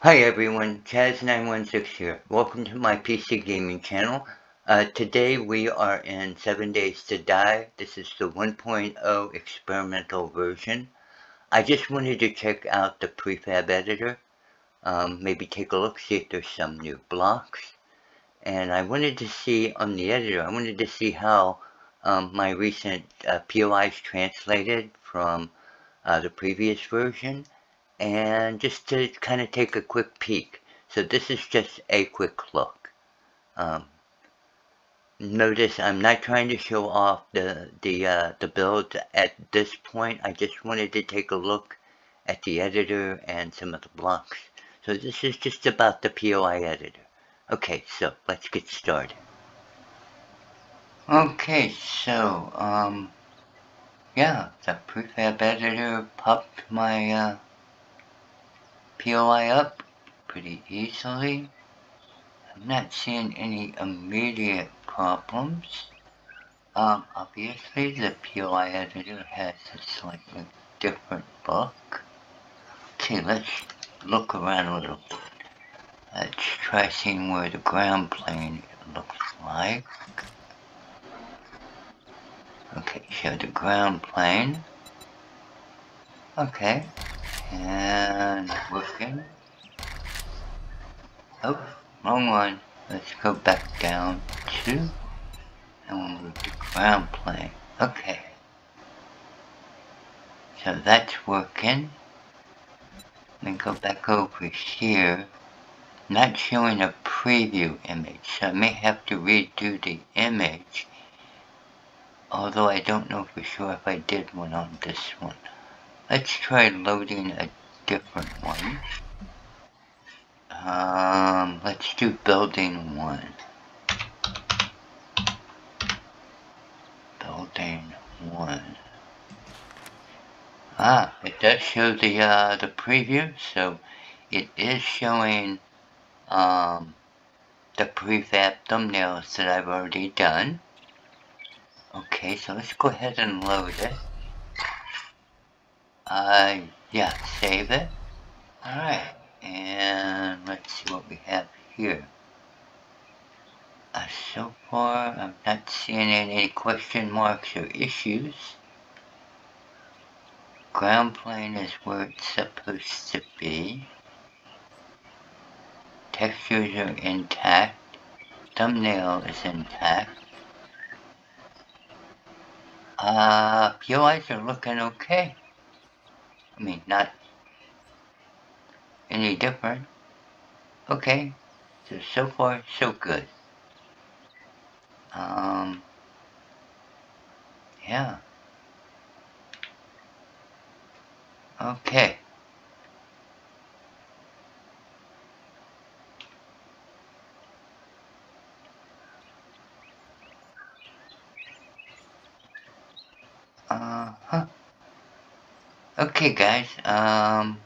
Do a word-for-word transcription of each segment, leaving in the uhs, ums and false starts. Hi everyone, chaz nine one six here. Welcome to my P C gaming channel. Uh, today we are in Seven Days to Die. This is the one point oh experimental version. I just wanted to check out the prefab editor. Um, maybe take a look, see if there's some new blocks. And I wanted to see on the editor, I wanted to see how um, my recent uh, P O Is translated from uh, the previous version. And just to kind of take a quick peek. So this is just a quick look. Um, notice I'm not trying to show off the the uh, the build at this point. I just wanted to take a look at the editor and some of the blocks. So this is just about the P O I editor. Okay, so let's get started. Okay, so um, yeah, the prefab editor popped my. Uh, P O I up pretty easily. I'm not seeing any immediate problems. Um, obviously the P O I editor has a slightly different look. Okay, let's look around a little bit. Let's try seeing where the ground plane looks like. Okay, so the ground plane. Okay. And working. Oh, wrong one. Let's go back down to, and we'll move to ground plane. Okay. So that's working. Let me go back over here. Not showing a preview image, so I may have to redo the image. Although I don't know for sure if I did one on this one. Let's try loading a different one. Um, let's do building one. Building one. Ah, it does show the uh, the preview, so it is showing um, the prefab thumbnails that I've already done. Okay, so let's go ahead and load it. Uh, yeah, save it. Alright, and let's see what we have here. Uh, so far, I'm not seeing any question marks or issues. Ground plane is where it's supposed to be. Textures are intact. Thumbnail is intact. Uh, P O Is are looking okay. I mean, not any different. Okay, so so far so good. Um, yeah. Okay. Uh huh. Okay guys, um,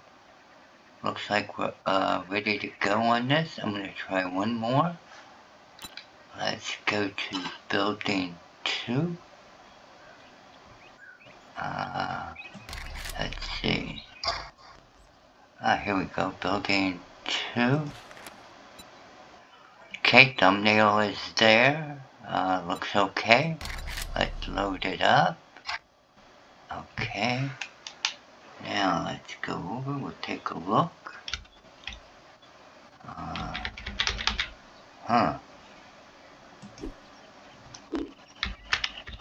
looks like we're uh, ready to go on this. I'm going to try one more. Let's go to building two. Uh, let's see. Ah, here we go, building two. Okay, thumbnail is there. Uh, looks okay. Let's load it up. Okay. Now let's go over, we'll take a look. Uh, huh.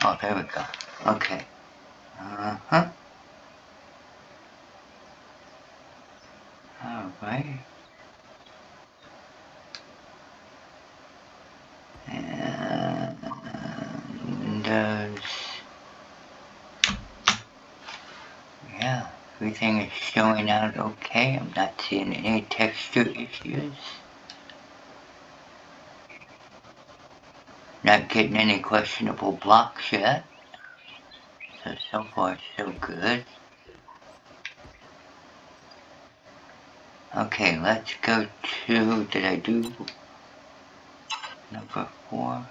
Oh, there we go. Okay. Uh-huh. Alright. And Windows. Yeah. Everything is showing out okay. I'm not seeing any texture issues. Not getting any questionable blocks yet. So, so far, so good. Okay, let's go to, did I do number four?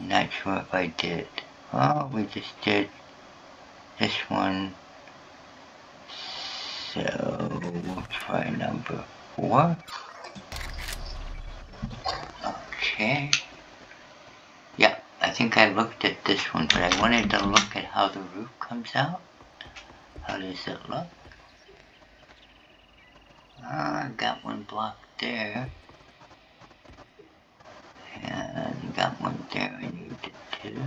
I'm not sure if I did. Oh, we just did this one. So, we'll try number what? Okay. Yeah, I think I looked at this one, but I wanted to look at how the roof comes out. How does it look? Ah, uh, got one block there. And got one there I need to do.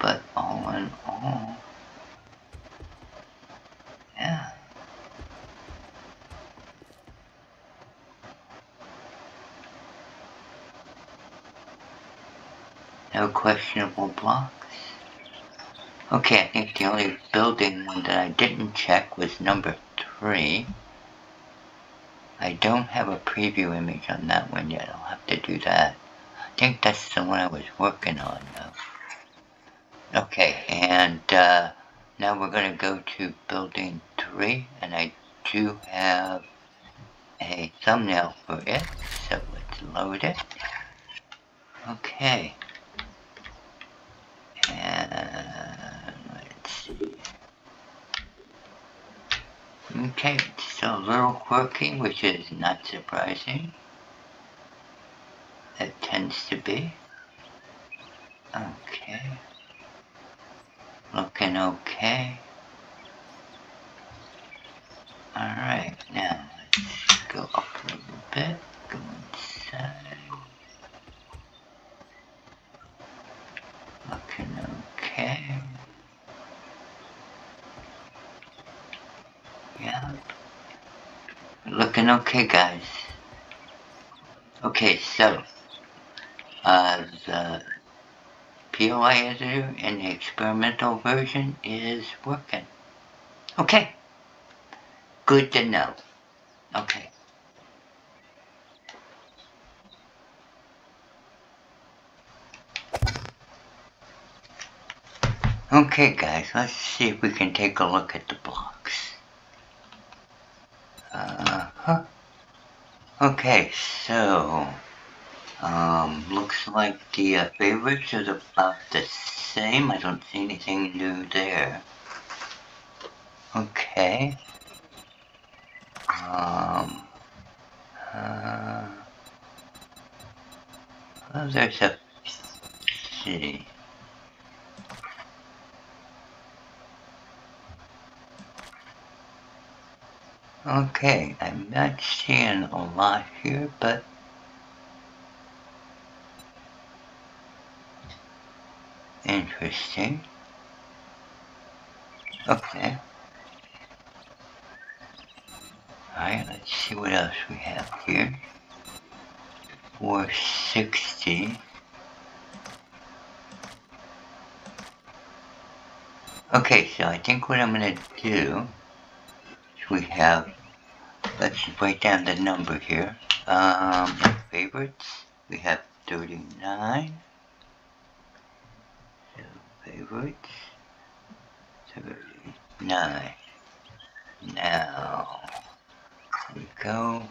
But all in all, yeah. No questionable blocks. Okay, I think the only building that I didn't check was number three. I don't have a preview image on that one yet. I'll have to do that. I think that's the one I was working on though. Okay, and uh, now we're going to go to building three, and I do have a thumbnail for it, so let's load it. Okay. And let's see. Okay, it's still a little quirky, which is not surprising. It tends to be. Okay. Looking okay. Alright, now let's go up a little bit. Go inside. Looking okay. Yeah. Looking okay, guys. Okay, so uh, the P O I editor in the experimental version is working. Okay. Good to know. Okay. Okay, guys, let's see if we can take a look at the blocks. Uh-huh. Okay, so, um, looks like the uh, favorites are about the same. I don't see anything new there. Okay. Um, uh, well, there's a, let's see. Okay, I'm not seeing a lot here, but interesting. Okay. Alright, let's see what else we have here. four sixty. Okay, so I think what I'm gonna do, we have, let's write down the number here. Um, favorites, we have thirty-nine. So favorites, thirty-nine. Now, here we go.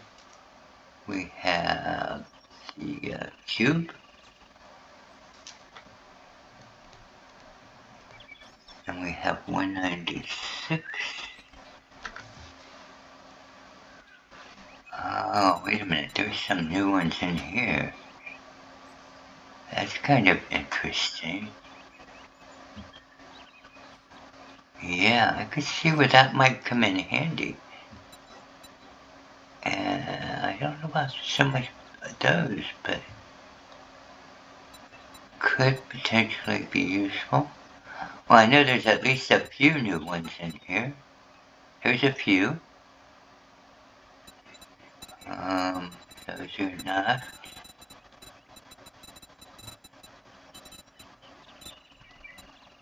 We have the uh, cube. And we have one ninety-six. Oh, wait a minute, there's some new ones in here. That's kind of interesting. Yeah, I could see where that might come in handy. And I don't know about so much of those, but could potentially be useful. Well, I know there's at least a few new ones in here. Here's a few. Um, those are not.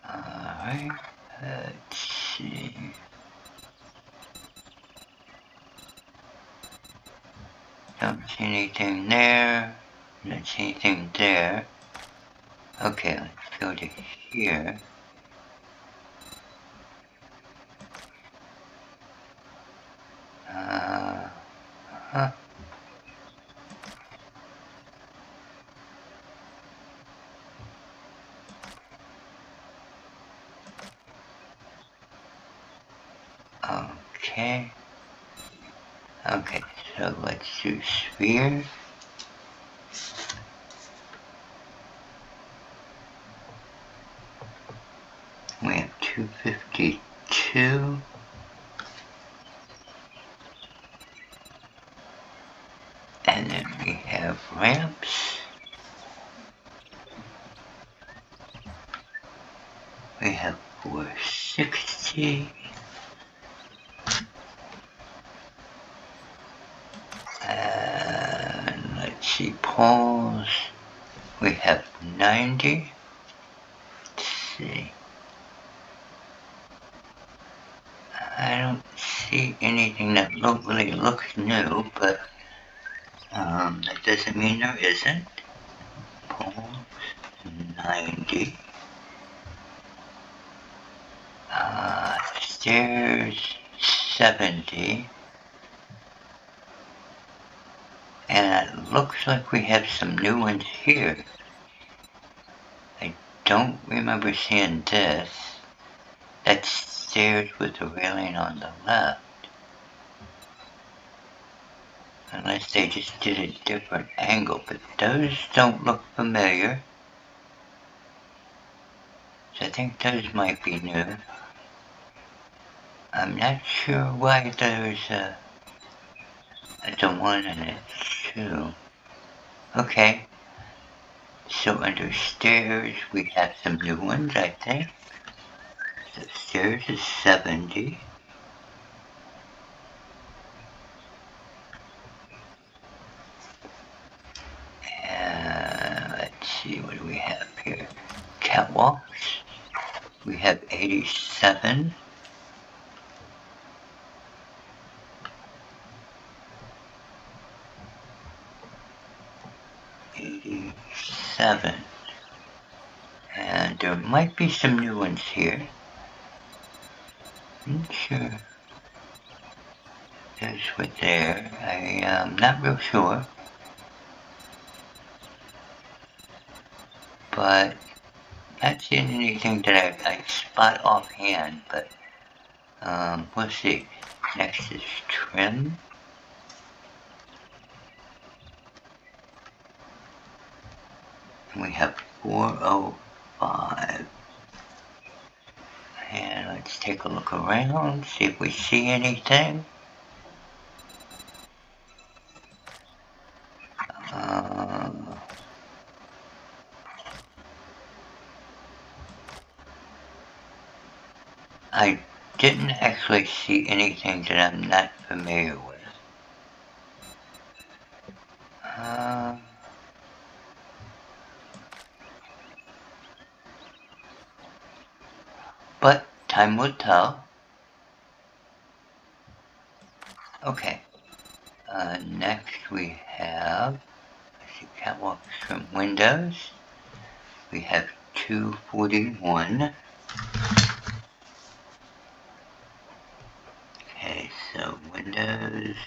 Alright, let's see. Don't see anything there. Don't see anything there. Okay, let's go to here. Uh, huh. Okay, so let's do sphere. We have two fifty-two. And then we have ramps. We have four sixty. And let's see, poles. We have ninety. Let's see. I don't see anything that look, really looks new, but um, that doesn't mean there isn't. Poles, ninety. Uh, stairs, seventy. And it looks like we have some new ones here. I don't remember seeing this. That's stairs with the railing on the left. Unless they just did a different angle, but those don't look familiar. So I think those might be new. I'm not sure why there's a, it's a one and a two. Okay. So under stairs we have some new ones, I think. So stairs is seventy. And let's see, what do we have here? Catwalks. We have eighty-seven. eighty-seven. And there might be some new ones here. I'm not sure. There's what there. I, uh, I'm not real sure. But not seeing anything that I, I spot offhand, but um, we'll see. Next is trim. We have four oh five, and let's take a look around, see if we see anything. Uh, I didn't actually see anything that I'm not familiar with. Uh, But time will tell. Okay. Uh, next we have, let's see, catwalks from windows. We have two forty-one. Okay, so windows,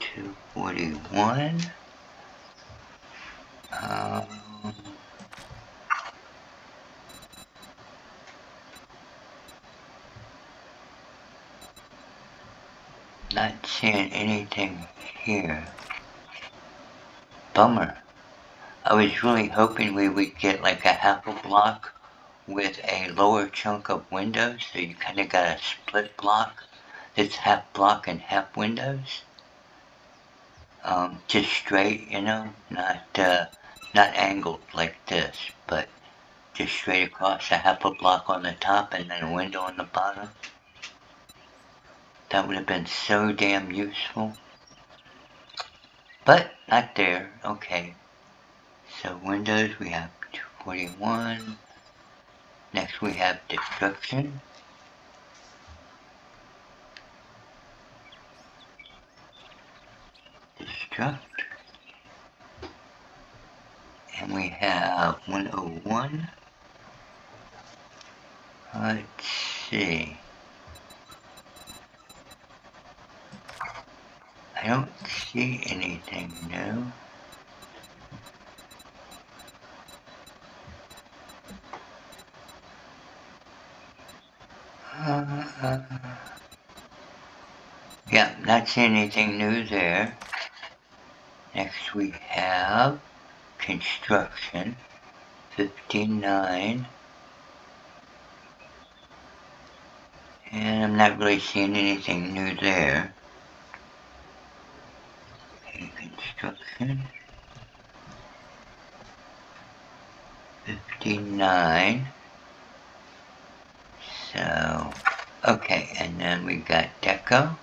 two forty-one. Um, Not seeing anything here. Bummer. I was really hoping we would get like a half a block with a lower chunk of windows, so you kind of got a split block that's half block and half windows. Um, just straight, you know, not uh, not angled like this, but just straight across, a half a block on the top and then a window on the bottom. That would have been so damn useful. But not there. Okay. So windows, we have two forty-one. Next we have destruction. Destruct. And we have one oh one. Let's see. I don't see anything new. Uh, Yeah, not seeing anything new there. Next we have construction, fifty-nine. And I'm not really seeing anything new there. Okay, construction, fifty-nine. So, okay, and then we got deco,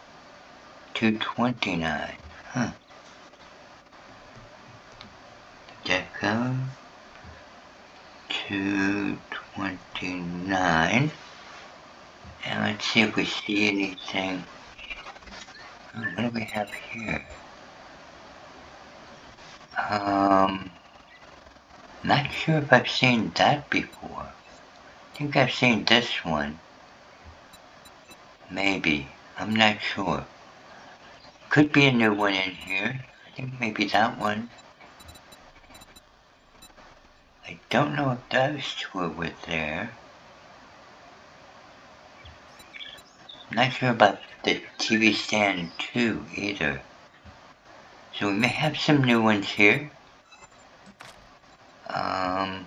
two twenty-nine, huh. Deco, two twenty-nine. And let's see if we see anything. Oh, what do we have here? Um, not sure if I've seen that before. I think I've seen this one. Maybe. I'm not sure. Could be a new one in here. I think maybe that one. I don't know if those two were there. Not sure about the T V stand too either. So we may have some new ones here. Um,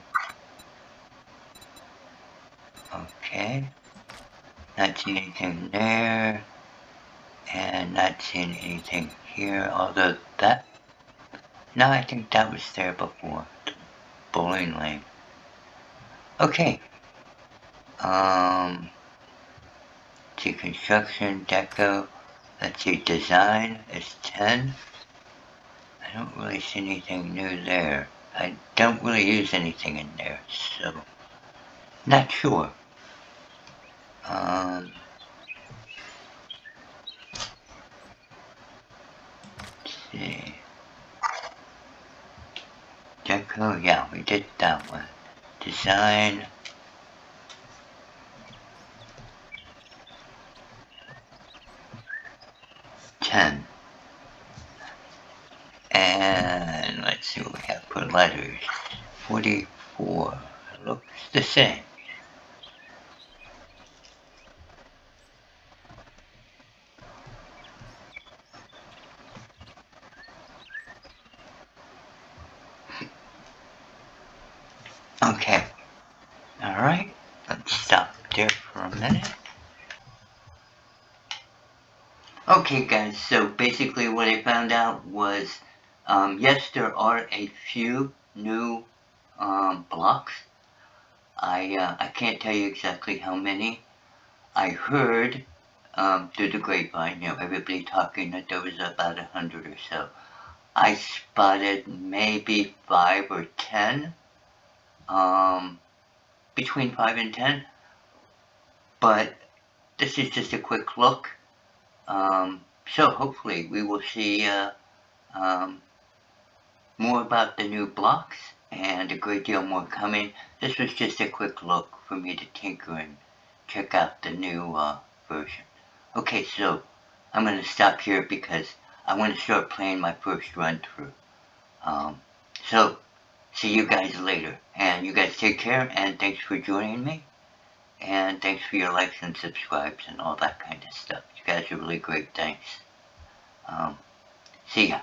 okay. Not seeing anything there. And not seeing anything here, although that... No, I think that was there before. The bowling lane. Okay. Um... See construction, deco, let's see design is ten. I don't really see anything new there. I don't really use anything in there, so not sure. Um, let's see. Deco, yeah, we did that one. Design. ten. And let's see what we have for letters. forty-four. Looks the same. Okay. Alright. Let's stop there for a minute. Okay guys, so basically what I found out was, um, yes, there are a few new um, blocks. I, uh, I can't tell you exactly how many. I heard um, through the grapevine, you know, everybody talking that there was about a hundred or so. I spotted maybe five or ten, um, between five and ten, but this is just a quick look. Um, so hopefully we will see uh, um, more about the new blocks and a great deal more coming. This was just a quick look for me to tinker and check out the new uh, version. Okay, so I'm going to stop here because I want to start playing my first run through. Um, so see you guys later, and you guys take care, and thanks for joining me, and thanks for your likes and subscribes and all that kind of stuff. You guys are really great, thanks. Um, see ya.